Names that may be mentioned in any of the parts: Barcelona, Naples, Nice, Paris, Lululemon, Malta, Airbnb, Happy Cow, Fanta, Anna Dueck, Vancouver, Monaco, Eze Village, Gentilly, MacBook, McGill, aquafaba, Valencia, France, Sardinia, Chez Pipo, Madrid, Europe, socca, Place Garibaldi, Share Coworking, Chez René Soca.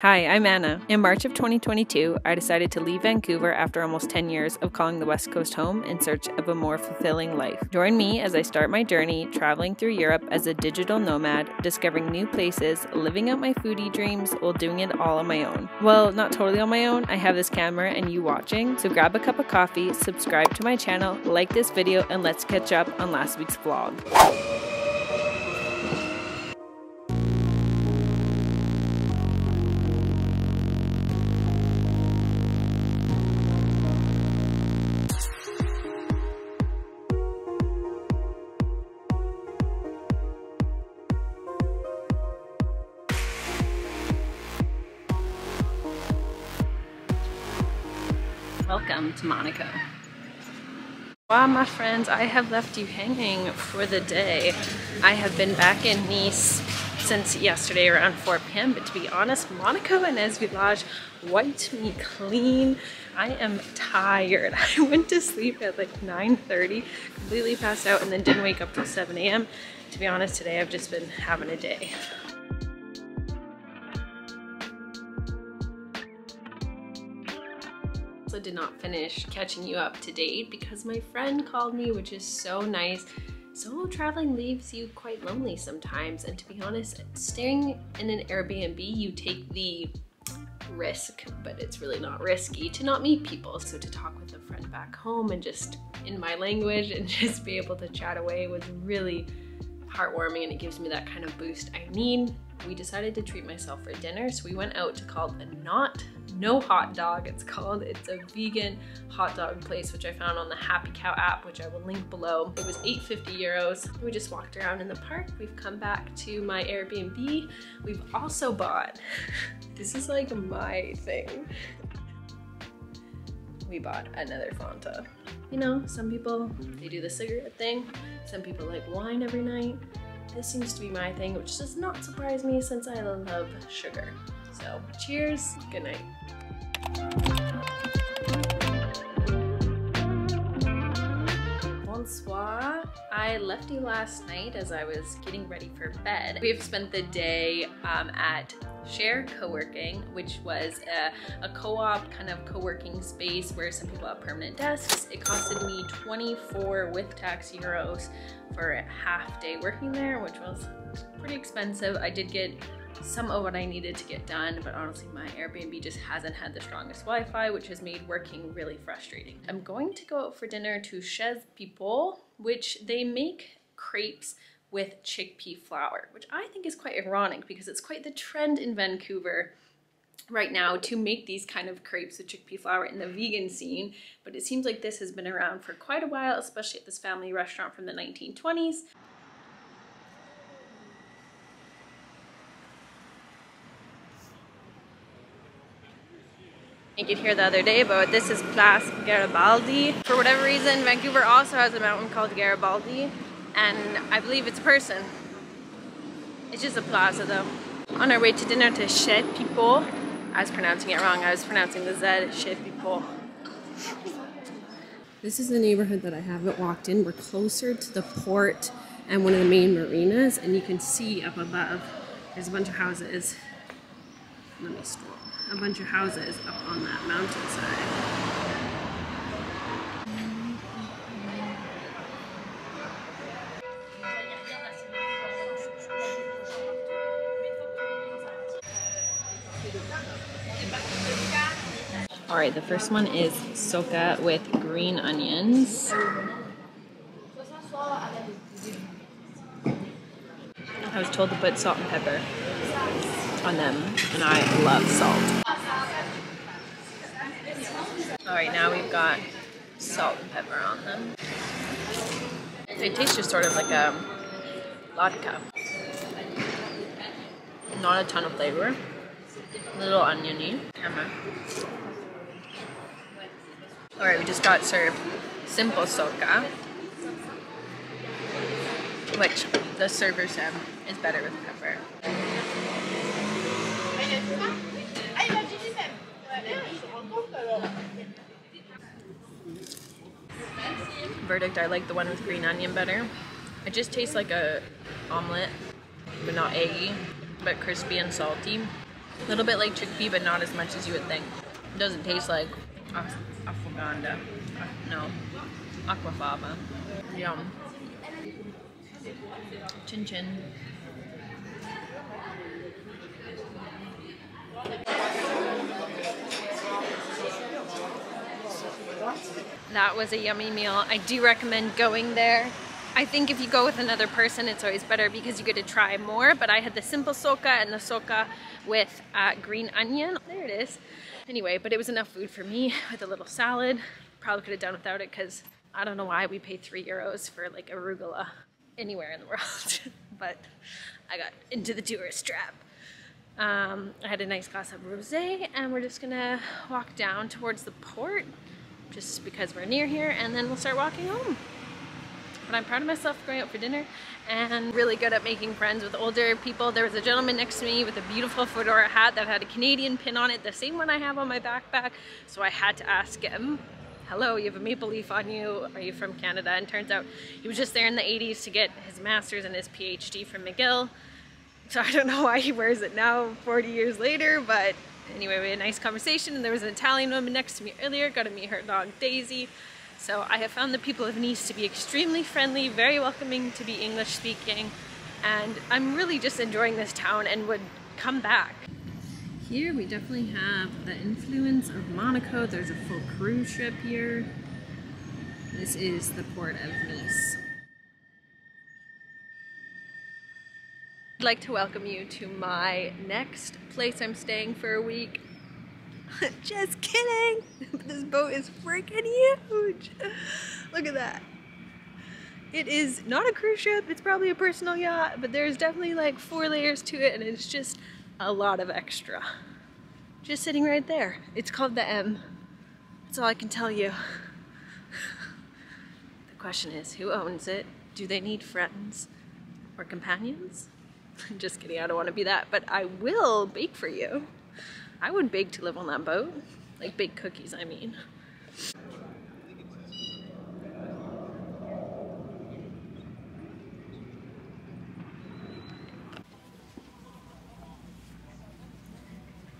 Hi, I'm Anna. In March of 2022, I decided to leave Vancouver after almost 10 years of calling the West Coast home in search of a more fulfilling life. Join me as I start my journey traveling through Europe as a digital nomad, discovering new places, living out my foodie dreams while doing it all on my own. Well, not totally on my own. I have this camera and you watching, so grab a cup of coffee, subscribe to my channel, like this video, and let's catch up on last week's vlog. Welcome to Monaco. Wow, my friends, I have left you hanging for the day. I have been back in Nice since yesterday around 4 p.m. But to be honest, Monaco and Eze Village wiped me clean. I am tired. I went to sleep at like 9:30, completely passed out, and then didn't wake up till 7 a.m. To be honest, today I've just been having a day. Did not finish catching you up to date because my friend called me, which is so nice. Solo traveling leaves you quite lonely sometimes, and to be honest, staying in an Airbnb, you take the risk, but it's really not risky, to not meet people. So to talk with a friend back home and just in my language and just be able to chat away was really heartwarming, and it gives me that kind of boost I need. We decided to treat myself for dinner, so we went out to called the No Hot Dog, it's called. It's a vegan hot dog place, which I found on the Happy Cow app, which I will link below. It was 8.50 euros. We just walked around in the park. We've come back to my Airbnb. We've also bought, this is like my thing. We bought another Fanta. You know, some people, they do the cigarette thing. Some people like wine every night. This seems to be my thing, which does not surprise me since I love sugar. So, cheers, good night. Bonsoir. I left you last night as I was getting ready for bed. We've spent the day at Share Coworking, which was a co-op kind of co-working space where some people have permanent desks. It costed me 24 with tax euros for a half day working there, which was pretty expensive. I did get some of what I needed to get done, but honestly my Airbnb just hasn't had the strongest Wi-Fi, which has made working really frustrating. I'm going to go out for dinner to Chez Pipo, which they make crepes with chickpea flour, which I think is quite ironic because it's quite the trend in Vancouver right now to make these kind of crepes with chickpea flour in the vegan scene, but it seems like this has been around for quite a while, especially at this family restaurant from the 1920s. You could hear the other day, but this is Place Garibaldi. For whatever reason, Vancouver also has a mountain called Garibaldi, and I believe it's a person. It's just a plaza though. On our way to dinner to Chez Pipo, I was pronouncing it wrong. I was pronouncing the Z, Chez Pipo. This is the neighborhood that I haven't walked in. We're closer to the port and one of the main marinas, and you can see up above, there's a bunch of houses. Let me scroll. A bunch of houses up on that mountainside. All right, the first one is socca with green onions. I was told to put salt and pepper on them, and I love salt. All right, now we've got salt and pepper on them. It tastes just sort of like a latke. Not a ton of flavor. A little oniony. All right, we just got served simple socca, which the server said is better with pepper. Verdict, I like the one with green onion better. It just tastes like a omelette, but not eggy, but crispy and salty. A little bit like chickpea, but not as much as you would think. It doesn't taste like afoganda. No, aquafaba. Yum. Chin chin. That was a yummy meal. I do recommend going there. I think if you go with another person, it's always better because you get to try more, but I had the simple socca and the socca with green onion. There it is. Anyway, but it was enough food for me with a little salad. Probably could have done without it because I don't know why we pay €3 for like arugula anywhere in the world, but I got into the tourist trap. I had a nice glass of rosé and we're just gonna walk down towards the port just because we're near here, and then we'll start walking home. But I'm proud of myself for going out for dinner and really good at making friends with older people. There was a gentleman next to me with a beautiful fedora hat that had a Canadian pin on it, the same one I have on my backpack. So I had to ask him, hello, you have a maple leaf on you, are you from Canada? And turns out he was just there in the 80s to get his master's and his PhD from McGill. So I don't know why he wears it now 40 years later, but anyway, we had a nice conversation. And there was an Italian woman next to me earlier, got to meet her dog Daisy. So I have found the people of Nice to be extremely friendly, very welcoming, to be English speaking, and I'm really just enjoying this town and would come back. Here we definitely have the influence of Monaco. There's a full cruise ship here. This is the port of Nice. I'd like to welcome you to my next place I'm staying for a week. Just kidding! This boat is freaking huge! Look at that. It is not a cruise ship, it's probably a personal yacht, but there's definitely like 4 layers to it and it's just a lot of extra. Just sitting right there. It's called the M. That's all I can tell you. The question is, who owns it? Do they need friends or companions? I'm just kidding, I don't want to be that, but I will bake for you. I would beg to live on that boat. Like big cookies, I mean.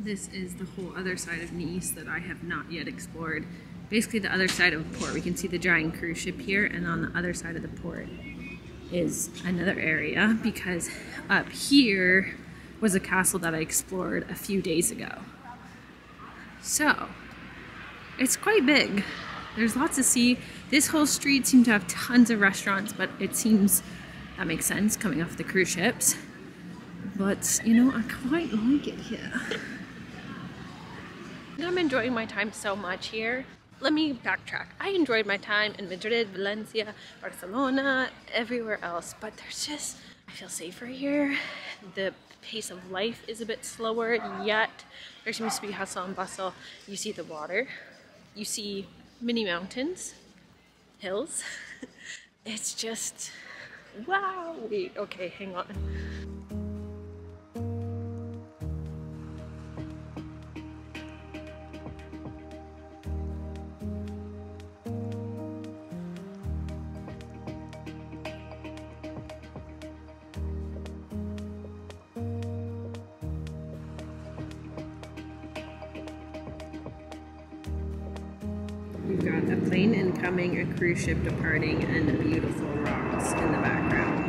This is the whole other side of Nice that I have not yet explored. Basically the other side of the port. We can see the drying cruise ship here, and on the other side of the port is another area, because up here was a castle that I explored a few days ago. So it's quite big. There's lots to see. This whole street seemed to have tons of restaurants, but it seems that makes sense coming off the cruise ships. But you know, I quite like it here. I'm enjoying my time so much here. Let me backtrack. I enjoyed my time in Madrid, Valencia, Barcelona, everywhere else, but there's just, I feel safer here. The pace of life is a bit slower, yet there seems to be hustle and bustle. You see the water, you see mini mountains, hills. It's just, wow. Wait, okay, hang on. Got a plane incoming, a cruise ship departing, and the beautiful rocks in the background.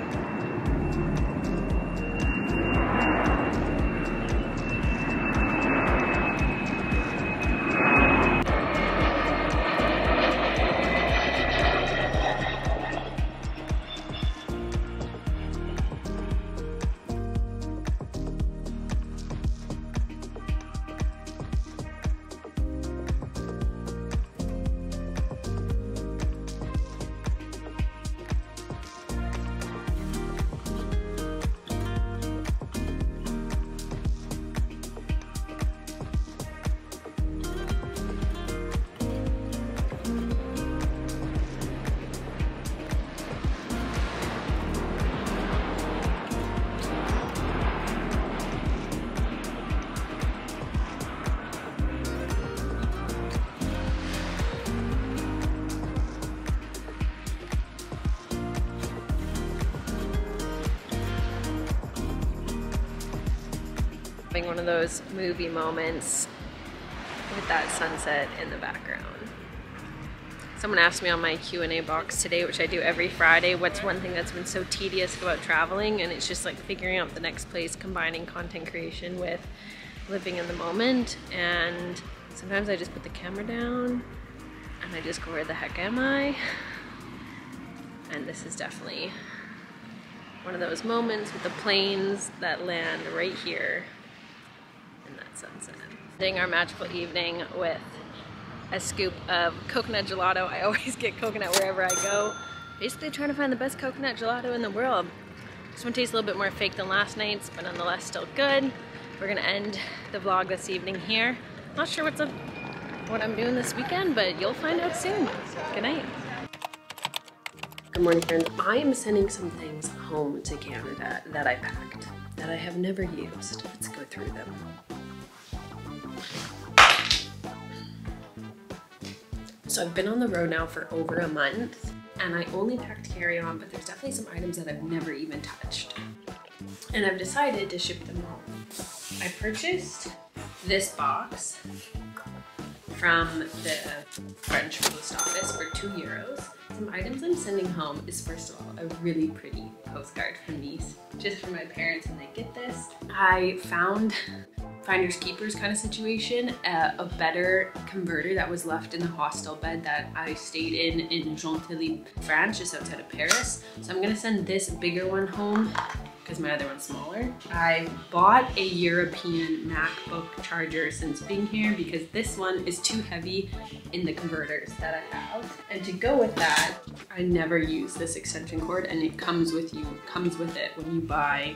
having one of those movie moments with that sunset in the background. Someone asked me on my Q&A box today, which I do every Friday, what's one thing that's been so tedious about traveling? And it's just like figuring out the next place, combining content creation with living in the moment. And sometimes I just put the camera down and I just go, where the heck am I? And this is definitely one of those moments with the planes that land right here in that sunset. Ending our magical evening with a scoop of coconut gelato. I always get coconut wherever I go. Basically trying to find the best coconut gelato in the world. This one tastes a little bit more fake than last night's, but nonetheless still good. We're gonna end the vlog this evening here. Not sure what I'm doing this weekend, but you'll find out soon. Good night. Good morning, friends. I am sending some things home to Canada that I packed, that I have never used. Let's go through them. So I've been on the road now for over a month, and I only packed carry-on, but there's definitely some items that I've never even touched. And I've decided to ship them home. I purchased this box from the French post office for €2. Some items I'm sending home is, first of all, a really pretty postcard from Nice, just for my parents when they get this. I found finders keepers kind of situation, a better converter that was left in the hostel bed that I stayed in Gentilly, France, just outside of Paris. So I'm gonna send this bigger one home because my other one's smaller. I bought a European MacBook charger since being here because this one is too heavy in the converters that I have. And to go with that, I never use this extension cord, and it comes with it when you buy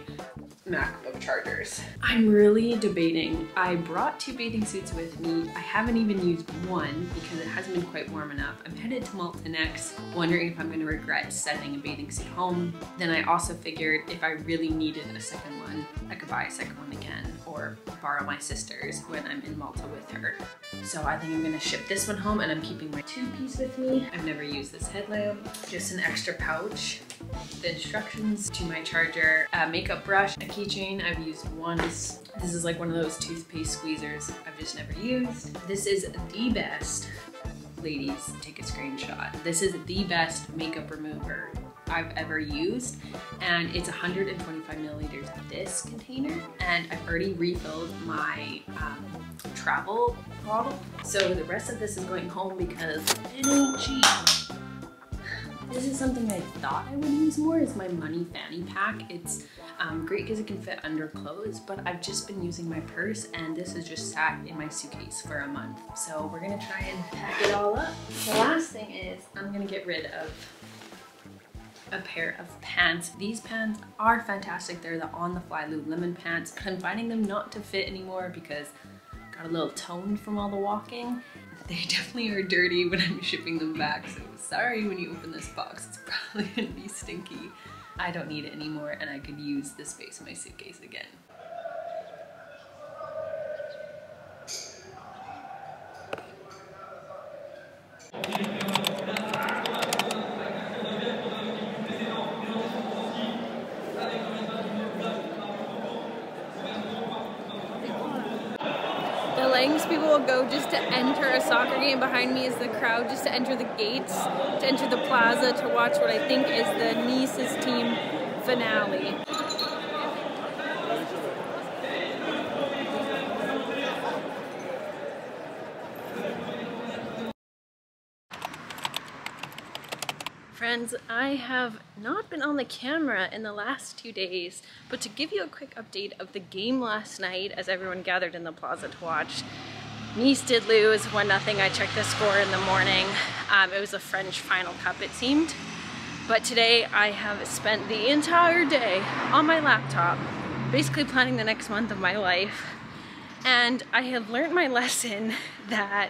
MacBook chargers. I'm really debating. I brought 2 bathing suits with me. I haven't even used one because it hasn't been quite warm enough. I'm headed to Malta next, wondering if I'm gonna regret sending a bathing suit home. Then I also figured if I really needed a second one, I could buy a second one again or borrow my sister's when I'm in Malta with her. So I think I'm gonna ship this one home, and I'm keeping my 2-piece with me. I've never used this headlamp, just an extra pouch, the instructions to my charger, a makeup brush, a keychain I've used once. This is like one of those toothpaste squeezers I've just never used. This is the best, ladies, take a screenshot. This is the best makeup remover I've ever used, and it's 125 milliliters of this container, and I've already refilled my travel bottle. So the rest of this is going home because it ain't cheap. This is something I thought I would use more, is my money fanny pack. It's great because it can fit under clothes, but I've just been using my purse, and this has just sat in my suitcase for a month. So we're gonna try and pack it all up. The last thing is I'm gonna get rid of a pair of pants. These pants are fantastic. They're the on-the-fly Lululemon pants. I'm finding them not to fit anymore because I got a little toned from all the walking. They definitely are dirty when I'm shipping them back, so sorry when you open this box, it's probably gonna be stinky. I don't need it anymore, and I could use the space in my suitcase again. Go just to enter a soccer game. Behind me is the crowd just to enter the gates, to enter the plaza, to watch what I think is the Nice's team finale. Friends, I have not been on the camera in the last 2 days, but to give you a quick update of the game last night as everyone gathered in the plaza to watch, Nice did lose 1-0. I checked the score in the morning. It was a French final cup, it seemed. But today I have spent the entire day on my laptop, basically planning the next month of my life. And I have learned my lesson that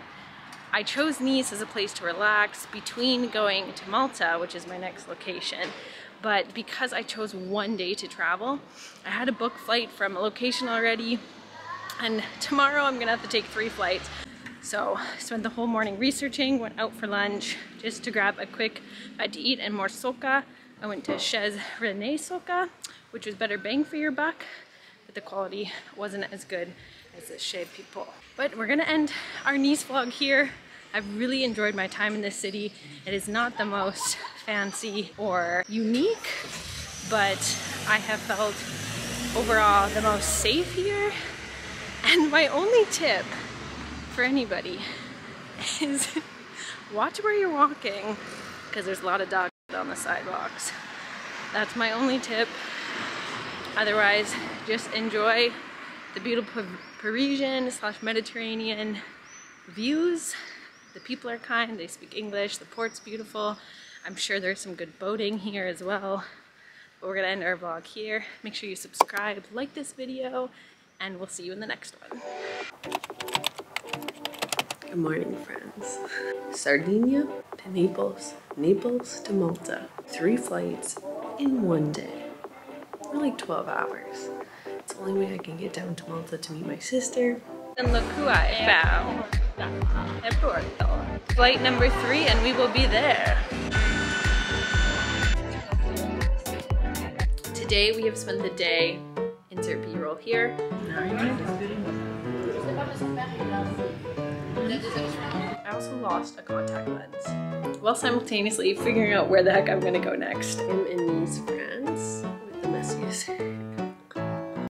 I chose Nice as a place to relax between going to Malta, which is my next location. But because I chose one day to travel, I had a booked flight from a location already, and tomorrow I'm gonna have to take 3 flights. So spent the whole morning researching, went out for lunch just to grab a quick bite to eat and more socca. I went to Chez René Soca, which was better bang for your buck. the quality wasn't as good as the Chez Pipo. But we're gonna end our Nice vlog here. I've really enjoyed my time in this city. It is not the most fancy or unique, but I have felt overall the most safe here. And my only tip for anybody is watch where you're walking, because there's a lot of dog shit on the sidewalks. That's my only tip. Otherwise, just enjoy the beautiful Parisian/Mediterranean views. The people are kind, they speak English, the port's beautiful. I'm sure there's some good boating here as well. But we're gonna end our vlog here. Make sure you subscribe, like this video, and we'll see you in the next one. Good morning, friends. Sardinia to Naples, Naples to Malta. 3 flights in 1 day, or like 12 hours. It's the only way I can get down to Malta to meet my sister. And look who I found. Airport. Flight number 3, and we will be there. Today we have spent the day, insert B-roll here. I also lost a contact lens while simultaneously figuring out where the heck I'm gonna go next. I'm in Nice, France with the messiest